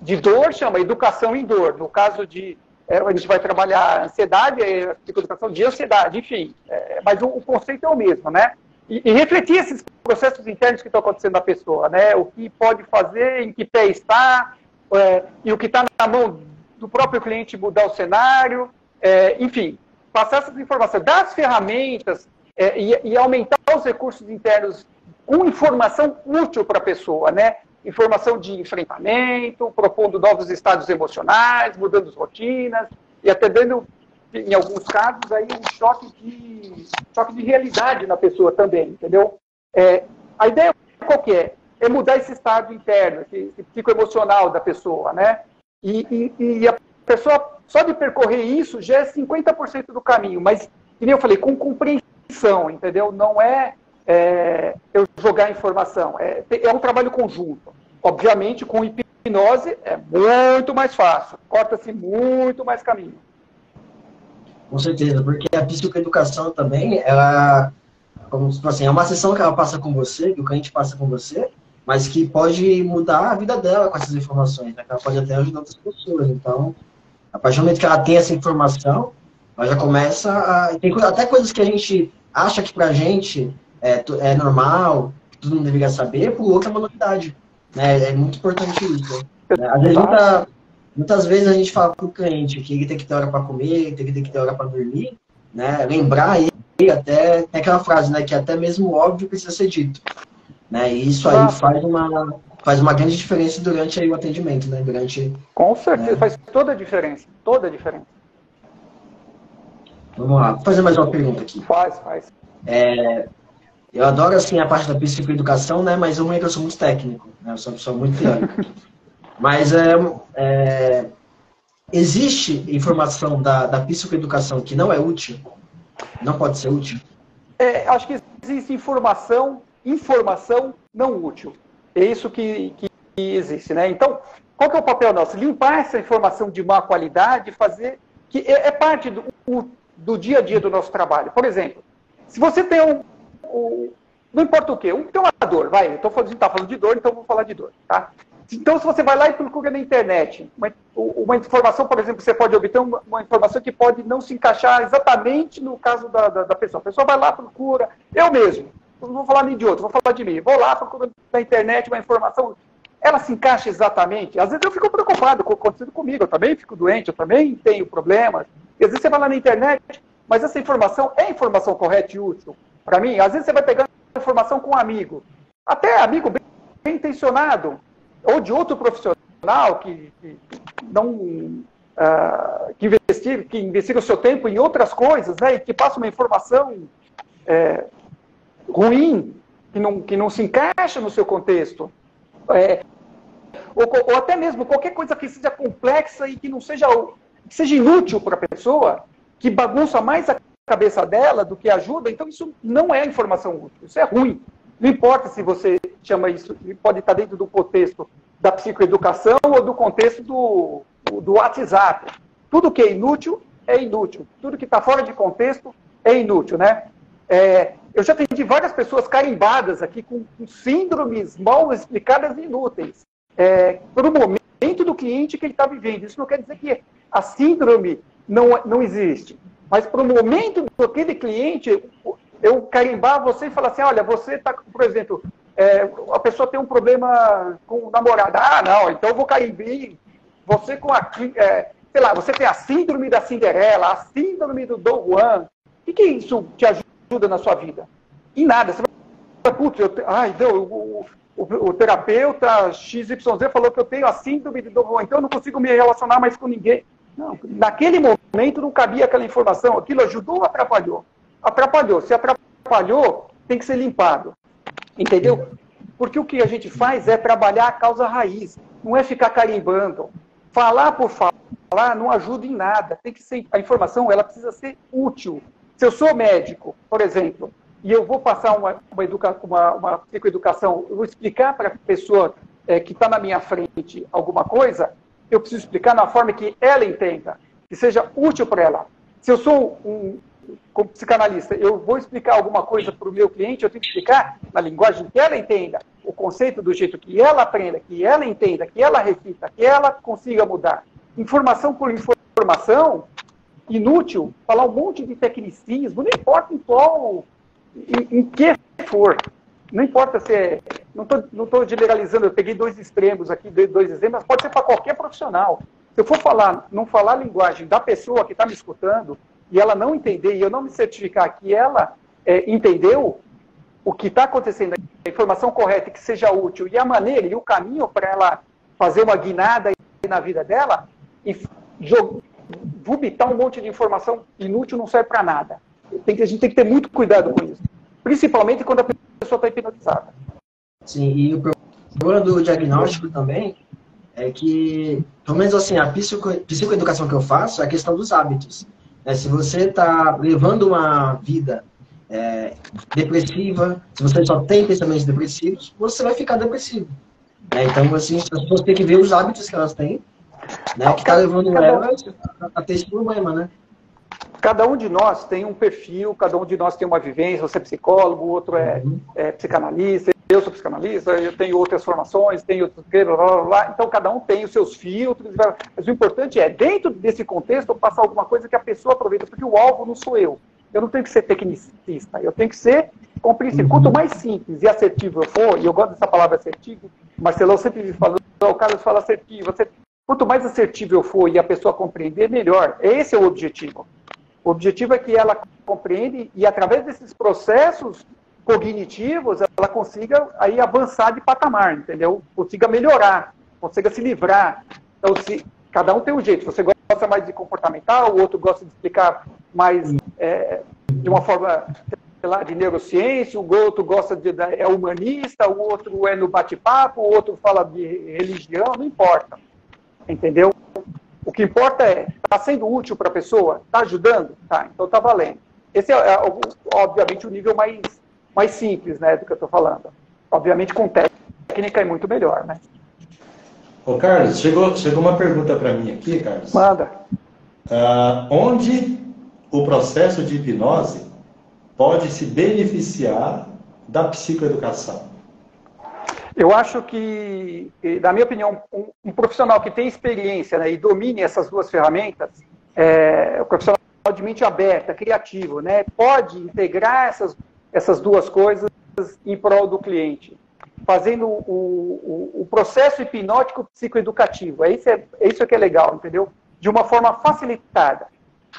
de dor, chama educação em dor. No caso de... É, a gente vai trabalhar ansiedade, é, psicoeducação de ansiedade, enfim. É, mas o, o conceito é o mesmo, né? E, e refletir esses processos internos que estão acontecendo na pessoa, né? O que pode fazer, em que pé está, é, e o que está na mão do próprio cliente mudar o cenário, é, enfim, passar essas informações, dar as ferramentas é, e, e aumentar os recursos internos com informação útil para a pessoa, né? Informação de enfrentamento, propondo novos estados emocionais, mudando as rotinas e até dando... em alguns casos, aí um choque de, choque de realidade na pessoa também, entendeu? É, a ideia qual que é? É mudar esse estado interno, esse, esse psicoemocional da pessoa, né? E, e, e a pessoa, só de percorrer isso, já é cinquenta por cento do caminho, mas, como eu falei, com compreensão, entendeu? Não é, é eu jogar informação, é, é um trabalho conjunto, obviamente com hipnose é muito mais fácil, corta-se muito mais caminho. Com certeza, porque a psicoeducação também, ela, como, assim, é uma sessão que ela passa com você, que o cliente passa com você, mas que pode mudar a vida dela com essas informações, né? Ela pode até ajudar outras pessoas. Então, a partir do momento que ela tem essa informação, ela já começa a... Tem até coisas que a gente acha que pra gente é, é normal, que todo mundo deveria saber, pro outro é uma novidade. É, é muito importante isso. Né? Às vezes, muita, muitas vezes a gente fala pro cliente que ele tem que ter hora para comer, ele tem que ter hora para dormir, né? Lembrar ele até... Tem aquela frase, né? Que até mesmo o óbvio precisa ser dito. Né? E isso aí faz uma, faz uma grande diferença durante aí o atendimento, né? Durante, com certeza, né? Faz toda a diferença. Toda a diferença. Vamos lá, vou fazer mais uma pergunta aqui. Faz, faz. É... Eu adoro, assim, a parte da psicoeducação, né? Mas eu, eu sou muito técnico, né? Eu sou uma pessoa muito teórica. Mas é, é, existe informação da, da psicoeducação que não é útil? Não pode ser útil? É, acho que existe informação, informação não útil. É isso que, que existe, né? Então, qual que é o papel nosso? Limpar essa informação de má qualidade, fazer... que é, é parte do, do dia a dia do nosso trabalho. Por exemplo, se você tem um... O, não importa o que, um tem uma dor, vai, então a gente está falando de dor, então vou falar de dor, tá? Então se você vai lá e procura na internet uma, uma informação, por exemplo, você pode obter uma, uma informação que pode não se encaixar exatamente no caso da, da, da pessoa. A pessoa vai lá, procura, eu mesmo, não vou falar nem de outro, vou falar de mim, vou lá, procuro na internet uma informação, ela se encaixa exatamente. Às vezes eu fico preocupado com o que aconteceu comigo, eu também fico doente, eu também tenho problemas, e às vezes você vai lá na internet, mas essa informação é informação correta e útil. Para mim, às vezes você vai pegando informação com um amigo, até amigo bem, bem intencionado, ou de outro profissional que, que não uh, que, investiga, que investiga o seu tempo em outras coisas, né, e que passa uma informação é, ruim, que não, que não se encaixa no seu contexto. É, ou, ou até mesmo qualquer coisa que seja complexa e que não seja, que seja inútil para a pessoa, que bagunça mais a cabeça dela do que ajuda. Então isso não é informação útil, isso é ruim. Não importa se você chama isso, pode estar dentro do contexto da psicoeducação ou do contexto do, do WhatsApp. Tudo que é inútil é inútil, tudo que está fora de contexto é inútil, né? É, eu já atendi várias pessoas carimbadas aqui com, com síndromes mal explicadas e inúteis é, para o momento do cliente que ele está vivendo. Isso não quer dizer que a síndrome não, não existe. Mas para o momento daquele cliente, eu carimbar você e falar assim, olha, você está, por exemplo, é, a pessoa tem um problema com o namorado. Ah, não, então eu vou carimbar você com a, é, sei lá, você tem a síndrome da Cinderela, a síndrome do Don Juan. O que, que isso te ajuda na sua vida? Em nada. Você vai, putz, eu te... ai, deu, o, o, o terapeuta X Y Z falou que eu tenho a síndrome do Don Juan, então eu não consigo me relacionar mais com ninguém. Não, naquele momento não cabia aquela informação. Aquilo ajudou ou atrapalhou? Atrapalhou. Se atrapalhou, tem que ser limpado. Entendeu? Porque o que a gente faz é trabalhar a causa raiz. Não é ficar carimbando. Falar por falar não ajuda em nada. Tem que ser, a informação ela precisa ser útil. Se eu sou médico, por exemplo, e eu vou passar uma, uma, educa, uma, uma psicoeducação, eu vou explicar para a pessoa é, que está na minha frente alguma coisa, eu preciso explicar na forma que ela entenda, que seja útil para ela. Se eu sou um como psicanalista, eu vou explicar alguma coisa para o meu cliente, eu tenho que explicar na linguagem que ela entenda, o conceito do jeito que ela aprenda, que ela entenda, que ela reflita, que ela consiga mudar. Informação por informação, inútil, falar um monte de tecnicismo, não importa em qual, em, em que for. Não importa se é... Não estou não tô generalizando, eu peguei dois extremos aqui, dois exemplos, mas pode ser para qualquer profissional. Se eu for falar, não falar a linguagem da pessoa que está me escutando, e ela não entender, e eu não me certificar que ela é, entendeu o que está acontecendo, a informação correta, que seja útil, e a maneira, e o caminho para ela fazer uma guinada na vida dela, e vomitar um monte de informação inútil não serve para nada. Tem que, a gente tem que ter muito cuidado com isso. Principalmente quando a pessoa está hipnotizada. Sim, e o problema do diagnóstico também é que, pelo menos assim, a psico, psicoeducação que eu faço é a questão dos hábitos. É, se você está levando uma vida é, depressiva, se você só tem pensamentos depressivos, você vai ficar depressivo. Né? Então, assim, as pessoas têm que ver os hábitos que elas têm, né? Que está levando elas a ter esse problema, né? Cada um de nós tem um perfil, cada um de nós tem uma vivência, você é psicólogo, o outro é, uhum. é psicanalista, eu sou psicanalista, eu tenho outras formações, tenho outros... Blá, blá, blá. Então, cada um tem os seus filtros, mas o importante é, dentro desse contexto, passar alguma coisa que a pessoa aproveita, porque o alvo não sou eu. Eu não tenho que ser tecnicista, eu tenho que ser compreensível. Quanto mais simples e assertivo eu for, e eu gosto dessa palavra assertivo, Marcelão sempre me falou, o Carlos fala assertivo, assertivo. Quanto mais assertivo eu for e a pessoa compreender, melhor. Esse é o objetivo. O objetivo é que ela compreende e, através desses processos cognitivos, ela consiga aí avançar de patamar, entendeu? Consiga melhorar, consiga se livrar. Então, se, cada um tem um jeito. Você gosta mais de comportamental, o outro gosta de explicar mais é, de uma forma, sei lá, de neurociência, o outro gosta de, é humanista, o outro é no bate-papo, o outro fala de religião, não importa, entendeu? O que importa é, está sendo útil para a pessoa? Está ajudando? Tá, então está valendo. Esse é, é, obviamente, o nível mais, mais simples, né, do que eu estou falando. Obviamente, com técnica é muito melhor, né? Ô, Carlos, chegou, chegou uma pergunta para mim aqui, Carlos. Manda. Ah, onde o processo de hipnose pode se beneficiar da psicoeducação? Eu acho que, na minha opinião, um, um profissional que tem experiência, né, e domine essas duas ferramentas, é, o profissional de mente aberta, criativo, né, pode integrar essas, essas duas coisas em prol do cliente, fazendo o, o, o processo hipnótico psicoeducativo. É isso, é, é isso que é legal, entendeu? De uma forma facilitada.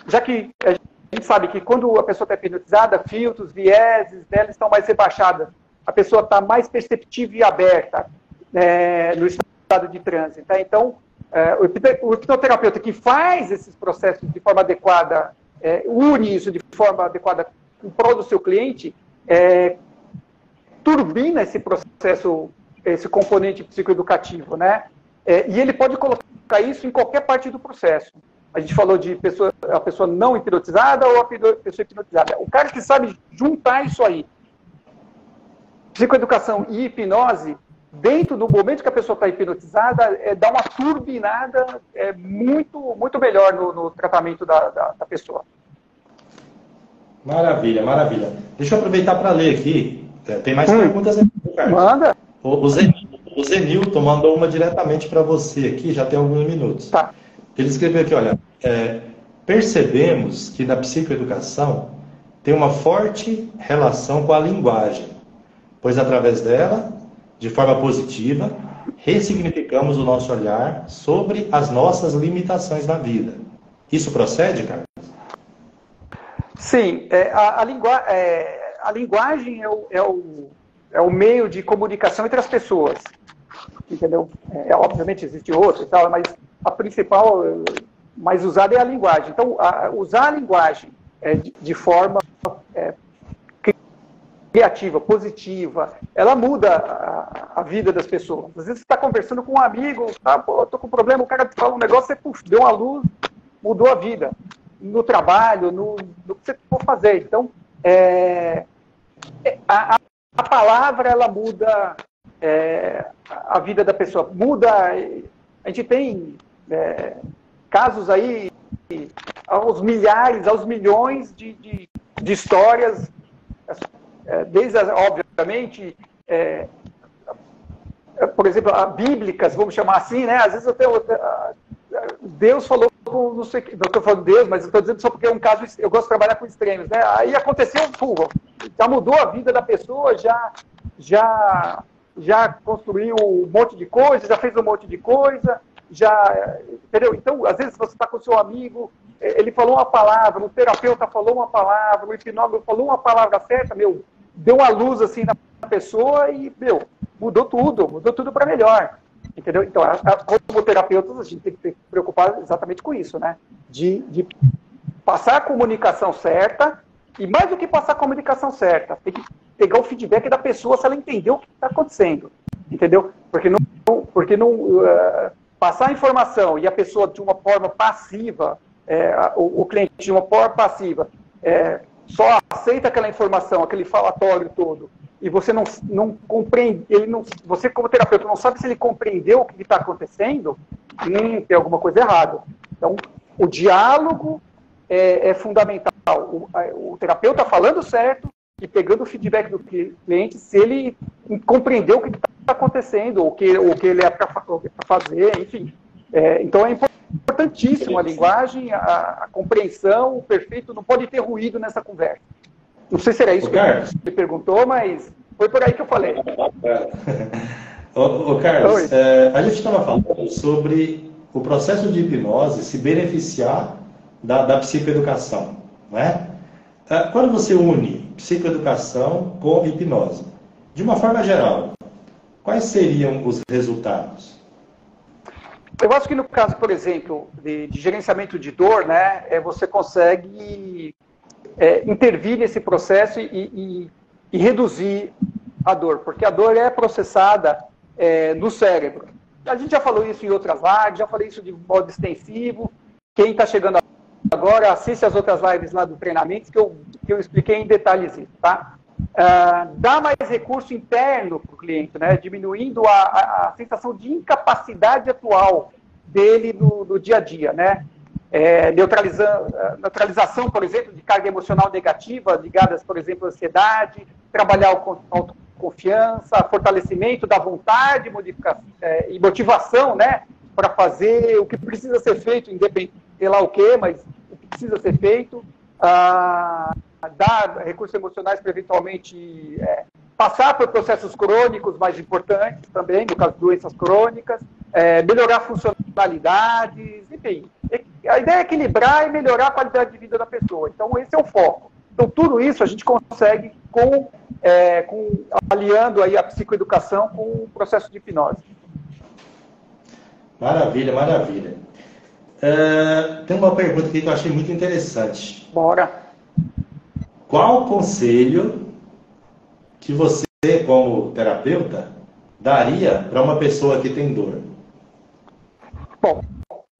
Já que a gente sabe que quando a pessoa está hipnotizada, filtros, vieses dela estão mais rebaixadas. A pessoa está mais perceptiva e aberta, né, no estado de transe. Tá? Então, é, o hipnoterapeuta que faz esses processos de forma adequada, é, une isso de forma adequada em prol do seu cliente, é, turbina esse processo, esse componente psicoeducativo. Né? É, e ele pode colocar isso em qualquer parte do processo. A gente falou de pessoa, a pessoa não hipnotizada ou a pessoa hipnotizada. O cara que sabe juntar isso aí, psicoeducação e hipnose, dentro do momento que a pessoa está hipnotizada, é, dá uma turbinada é, muito, muito melhor no, no tratamento da, da, da pessoa. Maravilha, maravilha. Deixa eu aproveitar para ler aqui. Tem mais hum. perguntas aqui, Carlos. Manda. O, o, Zen, o Zenilton mandou uma diretamente para você aqui, já tem alguns minutos. Tá. Ele escreveu aqui, olha, é, percebemos que na psicoeducação tem uma forte relação com a linguagem, pois através dela, de forma positiva, ressignificamos o nosso olhar sobre as nossas limitações na vida. Isso procede, Carlos? Sim. É, a, a, lingua, é, a linguagem é o, é, o, é o meio de comunicação entre as pessoas. Entendeu? É, obviamente existe outro e tal, mas a principal, mais usada é a linguagem. Então, a, usar a linguagem é, de, de forma... É, criativa, positiva, ela muda a, a vida das pessoas. Às vezes você está conversando com um amigo, tá, pô, tô com um problema, o cara te fala um negócio, você puxa, deu uma luz, mudou a vida. No trabalho, no, no que você for fazer. Então, é, a, a palavra, ela muda é, a vida da pessoa. Muda, a gente tem é, casos aí, aos milhares, aos milhões de, de, de histórias, desde, obviamente, é, por exemplo, bíblicas, vamos chamar assim, né? Às vezes eu tenho, Deus falou com, não sei, não estou falando Deus, mas estou dizendo só porque é um caso, eu gosto de trabalhar com extremos, né? Aí aconteceu, pô, já mudou a vida da pessoa, já, já, já construiu um monte de coisa, já fez um monte de coisa, já, entendeu? Então, às vezes você está com o seu amigo, ele falou uma palavra, o terapeuta falou uma palavra, o hipnólogo falou uma palavra certa, meu, deu uma luz assim na pessoa e, meu, mudou tudo, mudou tudo para melhor, entendeu? Então, a, a, como terapeutas, a gente tem que se preocupar exatamente com isso, né? De, de passar a comunicação certa, e mais do que passar a comunicação certa, tem que pegar o feedback da pessoa se ela entendeu o que está acontecendo, entendeu? Porque não... Porque não uh, passar a informação e a pessoa de uma forma passiva, É, o, o cliente de uma forma passiva é, só aceita aquela informação, aquele falatório todo, e você não, não compreende, ele não, você como terapeuta não sabe se ele compreendeu o que está acontecendo, hum, tem alguma coisa errada. Então, o diálogo é, é fundamental. O, o terapeuta falando certo e pegando o feedback do cliente, se ele compreendeu o que está acontecendo, o que, o que ele é para fazer, enfim. É, então, é importantíssimo a linguagem, a, a compreensão, o perfeito, não pode ter ruído nessa conversa. Não sei se era isso que você perguntou, mas foi por aí que eu falei. Ô, ô Carlos, é, a gente estava falando sobre o processo de hipnose se beneficiar da, da psicoeducação, né? Quando você une psicoeducação com hipnose, de uma forma geral, quais seriam os resultados? Eu acho que no caso, por exemplo, de, de gerenciamento de dor, né, é, você consegue é, intervir nesse processo e, e, e reduzir a dor, porque a dor é processada é, no cérebro. A gente já falou isso em outras lives, já falei isso de modo extensivo. Quem está chegando agora, assiste as outras lives lá do treinamento, que eu, que eu expliquei em detalhes isso, tá? Ah, dá mais recurso interno para o cliente, né? Diminuindo a, a, a sensação de incapacidade atual dele no, no dia a dia, né? É, neutralizando, neutralização, por exemplo, de carga emocional negativa, ligadas, por exemplo, à ansiedade, trabalhar o autoconfiança, fortalecimento da vontade modificação, é, e motivação, né? Para fazer o que precisa ser feito, independente, sei lá o que, mas o que precisa ser feito, ah, dar recursos emocionais para eventualmente é, passar por processos crônicos mais importantes também, no caso de doenças crônicas, é, melhorar funcionalidades, enfim. A ideia é equilibrar e melhorar a qualidade de vida da pessoa. Então, esse é o foco. Então, tudo isso a gente consegue com, é, com, aliando aí a psicoeducação com o processo de hipnose. Maravilha, maravilha. Uh, tem uma pergunta aqui que eu achei muito interessante. Bora. Qual conselho que você, como terapeuta, daria para uma pessoa que tem dor? Bom,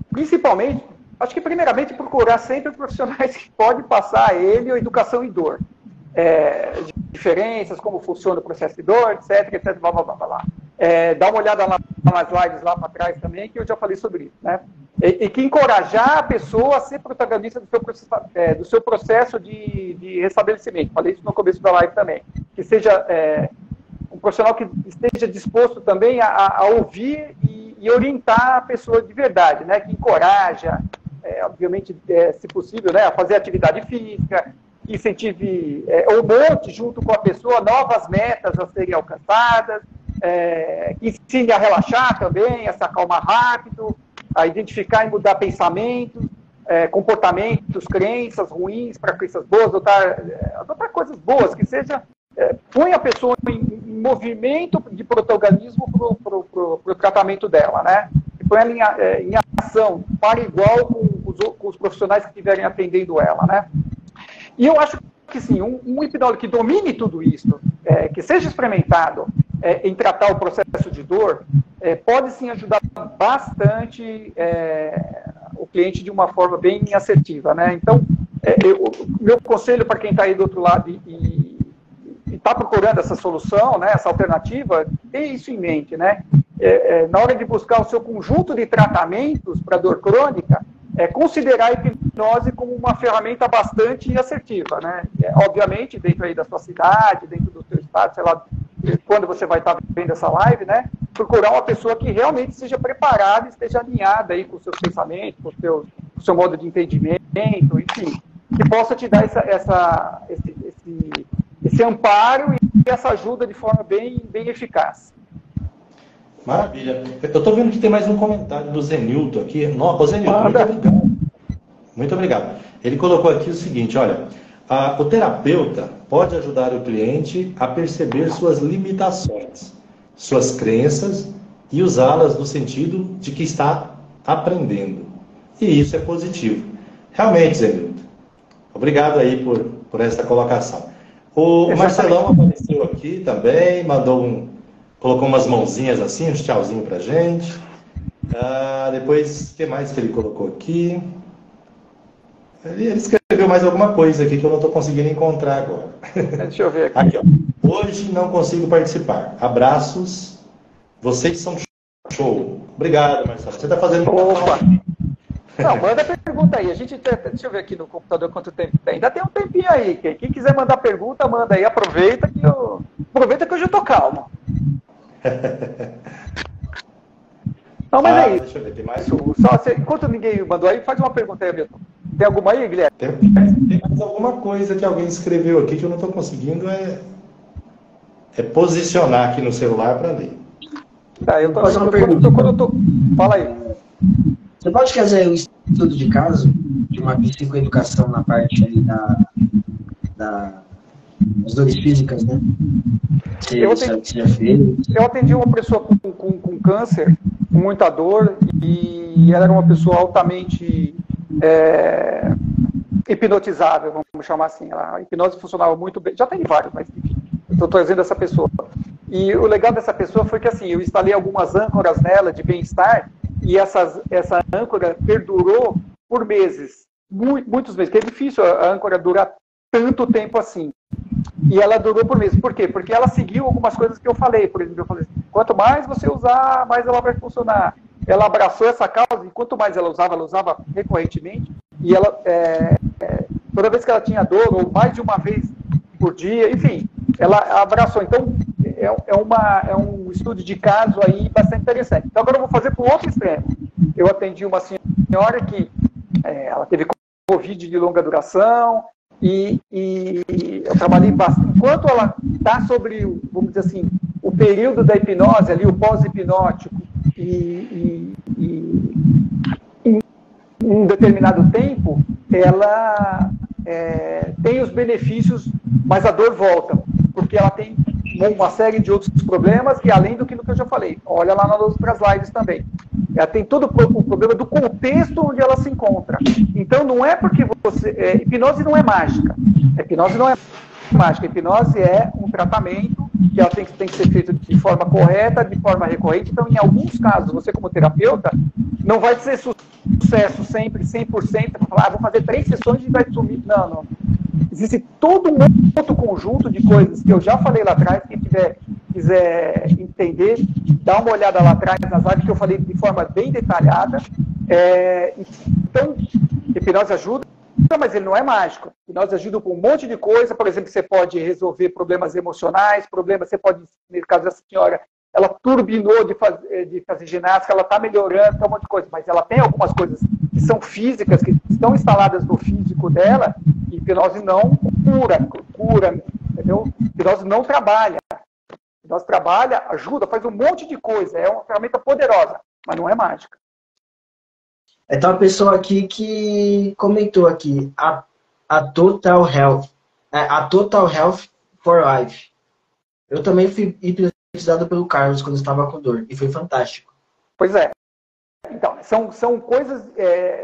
principalmente, acho que primeiramente procurar sempre profissionais que podem passar a ele a educação em dor. É, diferenças, como funciona o processo de dor, etc, etc, blá, blá, blá, blá. É, dá uma olhada lá nas lives lá para trás também, que eu já falei sobre isso, né? E, e que encorajar a pessoa a ser protagonista do seu, é, do seu processo de, de restabelecimento. Falei isso no começo da live também. Que seja é, um profissional que esteja disposto também a, a ouvir e, e orientar a pessoa de verdade, né? Que encoraja, é, obviamente, é, se possível, né? A fazer atividade física, que incentive é, ou monte junto com a pessoa novas metas a serem alcançadas, é, que ensine a relaxar também, a se acalmar rápido, a identificar e mudar pensamentos, é, comportamentos, crenças ruins para crenças boas, adotar, adotar coisas boas, que seja, é, põe a pessoa em, em movimento de protagonismo para o tratamento dela, né? E põe ela em, é, em ação, para igual com os, com os profissionais que estiverem atendendo ela, né? E eu acho que sim, um, um hipnólogo que domine tudo isso, é, que seja experimentado é, em tratar o processo de dor, é, pode sim ajudar bastante é, o cliente de uma forma bem assertiva, né? Então, é, eu, meu conselho para quem está aí do outro lado e está procurando essa solução, né, essa alternativa, tem isso em mente, né? É, é, na hora de buscar o seu conjunto de tratamentos para dor crônica, é considerar a hipnose como uma ferramenta bastante assertiva, né? É, obviamente, dentro aí da sua cidade, dentro do seu estado, sei lá, quando você vai estar vendo essa live, né? Procurar uma pessoa que realmente seja preparada, esteja alinhada aí com os seus pensamentos, com o seu, com o seu modo de entendimento, enfim, que possa te dar essa, essa, esse, esse, esse amparo e essa ajuda de forma bem, bem eficaz. Maravilha. Eu estou vendo que tem mais um comentário do Zenilton aqui. Nossa, Zenilton, muito obrigado. Muito obrigado. Ele colocou aqui o seguinte, olha, a, o terapeuta pode ajudar o cliente a perceber suas limitações, suas crenças e usá-las no sentido de que está aprendendo. E isso é positivo. Realmente, Zenilton, obrigado aí por, por essa colocação. O Marcelão apareceu aqui também, mandou um... colocou umas mãozinhas assim, uns tchauzinho pra gente. Ah, depois, o que mais que ele colocou aqui? Ele escreveu mais alguma coisa aqui que eu não estou conseguindo encontrar agora. Deixa eu ver aqui. Aqui ó. Hoje não consigo participar. Abraços. Vocês são show. Obrigado, Marcelo. Você está fazendo... Opa! Não, manda pergunta aí. A gente tem... Deixa eu ver aqui no computador quanto tempo tem. Ainda tem um tempinho aí. Quem quiser mandar pergunta, manda aí. Aproveita que eu... Aproveita que hoje eu tô calmo. Não, mas ah, é isso. Deixa eu ver, tem mais... Só, você... Enquanto ninguém mandou aí, faz uma pergunta aí, Hamilton. Tem alguma aí, Guilherme? Tem, tem mais alguma coisa que alguém escreveu aqui que eu não estou conseguindo é, é posicionar aqui no celular para ler. Tá, eu tô, eu tô, quando, eu tô, quando eu tô... Fala aí. Você pode fazer um estudo de caso de uma psicoeducação na parte ali da... da... as dores físicas, né? Você eu, atendi, já fez. eu atendi uma pessoa com, com, com câncer, com muita dor, e ela era uma pessoa altamente é, hipnotizável, vamos chamar assim. Ela, a hipnose funcionava muito bem. Já tem vários, mas enfim, eu estou trazendo essa pessoa. E o legal dessa pessoa foi que assim, eu instalei algumas âncoras nela de bem-estar, e essas, essa âncora perdurou por meses, muito, muitos meses, que é difícil a âncora durar tanto tempo assim. E ela durou por meses. Por quê? Porque ela seguiu algumas coisas que eu falei. Por exemplo, eu falei assim, quanto mais você usar, mais ela vai funcionar. Ela abraçou essa causa e quanto mais ela usava, ela usava recorrentemente. E ela, é, é, toda vez que ela tinha dor, ou mais de uma vez por dia, enfim, ela abraçou. Então, é, é, uma, é um estudo de caso aí bastante interessante. Então, agora eu vou fazer para o outro extremo. Eu atendi uma senhora que é, ela teve Covid de longa duração, E, e eu trabalhei bastante. Enquanto ela está sobre, vamos dizer assim, o período da hipnose, ali, o pós-hipnótico, e, e, e em um determinado tempo, ela é, tem os benefícios, mas a dor volta, porque ela tem uma série de outros problemas, e além do que eu já falei, olha lá nas outras lives também. Ela tem todo o problema do contexto onde ela se encontra. Então, não é porque você... É, hipnose não é mágica. A hipnose não é mágica. A hipnose é um tratamento que ela tem, tem que ser feito de forma correta, de forma recorrente. Então, em alguns casos, você como terapeuta, não vai ser sucesso sempre, cem por cento. Falar, ah, vou fazer três sessões e vai sumir. Não, não. Existe todo um outro conjunto de coisas que eu já falei lá atrás. Quem tiver, quiser entender, dá uma olhada lá atrás nas lives que eu falei de forma bem detalhada. É, então, hipnose ajuda, mas ele não é mágico. Hipnose ajuda com um monte de coisa. Por exemplo, você pode resolver problemas emocionais, problemas, você pode, no caso dessa senhora, ela turbinou de fazer, de fazer ginástica, ela está melhorando, tá um monte de coisa, mas ela tem algumas coisas que são físicas, que estão instaladas no físico dela, e hipnose não cura, cura, entendeu? Hipnose não trabalha. Hipnose trabalha, ajuda, faz um monte de coisa, é uma ferramenta poderosa, mas não é mágica. É, tem uma pessoa aqui que comentou aqui, a, a Total Health, a Total Health for Life. Eu também fui hipnotizado pelo Carlos quando estava com dor, e foi fantástico. Pois é. Então, são, são coisas, é,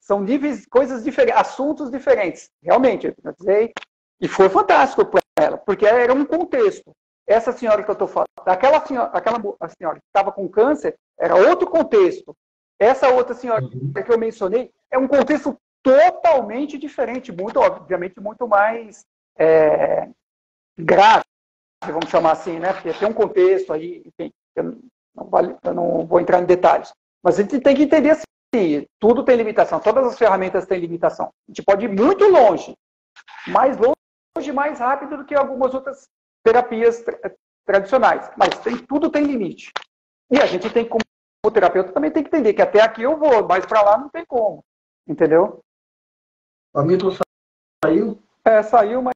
são níveis, coisas diferentes, assuntos diferentes. Realmente, eu hipnotizei, e foi fantástico para ela, porque era um contexto. Essa senhora que eu estou falando, aquela senhora, aquela senhora que estava com câncer, era outro contexto. Essa outra senhora uhum. que eu mencionei, é um contexto totalmente diferente, muito, obviamente, muito mais é, grave. Vamos chamar assim, né? Porque tem um contexto aí, enfim, eu não, vale, eu não vou entrar em detalhes. Mas a gente tem que entender assim, tudo tem limitação, todas as ferramentas têm limitação. A gente pode ir muito longe, mais longe, mais rápido do que algumas outras terapias tra- tradicionais. Mas tem, tudo tem limite. E a gente tem, como terapeuta, também tem que entender que até aqui eu vou, mas para lá não tem como. Entendeu? O amigo saiu? É, saiu, mas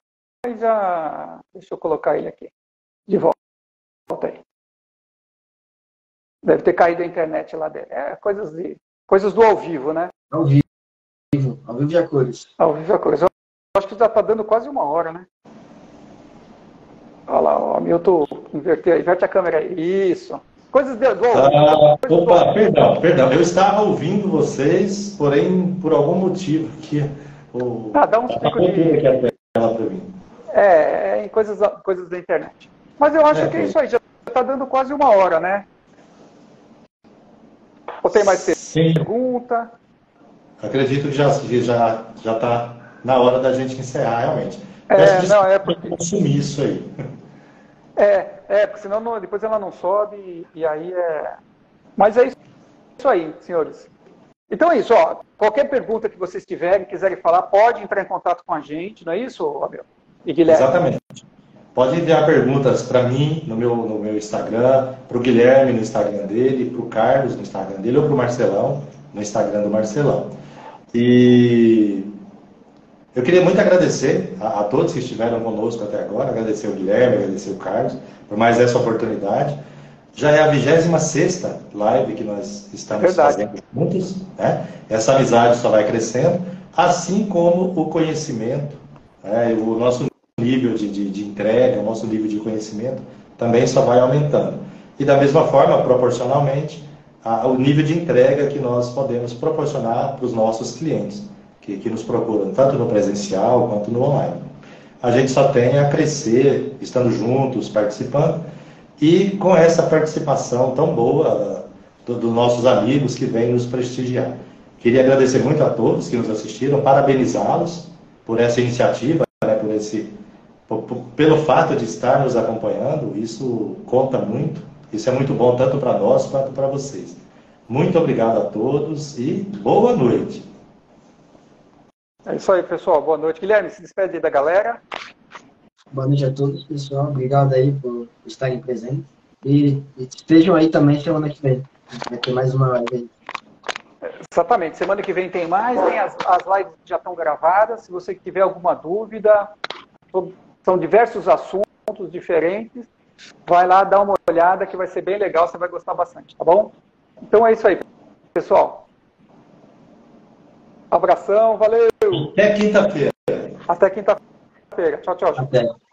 já... Deixa eu colocar ele aqui. De volta. Volta aí. Deve ter caído a internet lá dele. É coisas, de... coisas do ao vivo, né? Ao vivo. Ao vivo de acordes. Ao vivo de acordes. Eu acho que já está dando quase uma hora, né? Olha lá, ó, Hamilton, inverter, inverte a câmera aí. Isso. Coisas de... do ao vivo. Ah, opa, do... perdão, perdão. Eu estava ouvindo vocês, porém, por algum motivo que... O... Ah, dá um pico de... Que ela para mim. É, em coisas, coisas da internet. Mas eu acho é, que é isso aí, já está dando quase uma hora, né? Ou tem mais sim. pergunta? Acredito que já está já, já tá na hora da gente encerrar, realmente. É, não, é porque... consumir isso aí. É, é porque senão não, depois ela não sobe e, e aí é... Mas é isso, é isso aí, senhores. Então é isso, ó. Qualquer pergunta que vocês tiverem, quiserem falar, pode entrar em contato com a gente, não é isso, Abel e Guilherme? Exatamente. Pode enviar perguntas para mim no meu, no meu Instagram, para o Guilherme no Instagram dele, para o Carlos no Instagram dele ou para o Marcelão no Instagram do Marcelão. E eu queria muito agradecer a, a todos que estiveram conosco até agora, agradecer o Guilherme, agradecer o Carlos por mais essa oportunidade. Já é a vigésima sexta live que nós estamos Verdade. fazendo juntos, né? Essa amizade só vai crescendo, assim como o conhecimento, né? O nosso nível de, de, de entrega, o nosso nível de conhecimento também só vai aumentando. E da mesma forma, proporcionalmente, a, o nível de entrega que nós podemos proporcionar para os nossos clientes, que, que nos procuram tanto no presencial quanto no online. A gente só tem a crescer, estando juntos, participando, e com essa participação tão boa dos do nossos amigos que vêm nos prestigiar. Queria agradecer muito a todos que nos assistiram, parabenizá-los por essa iniciativa, né, por esse, por, por, pelo fato de estar nos acompanhando. Isso conta muito, isso é muito bom tanto para nós quanto para vocês. Muito obrigado a todos e boa noite. É isso aí, pessoal. Boa noite. Guilherme, se despede da galera. Boa noite a todos, pessoal. Obrigado aí por estarem presentes. E, e estejam aí também semana que vem. Vai ter mais uma live aí. Exatamente. Semana que vem tem mais. Tem as, as lives que já estão gravadas. Se você tiver alguma dúvida, são diversos assuntos diferentes. Vai lá dar uma olhada que vai ser bem legal. Você vai gostar bastante, tá bom? Então é isso aí, pessoal. Abração, valeu! Até quinta-feira. Até quinta-feira. Tchau, tchau. Até.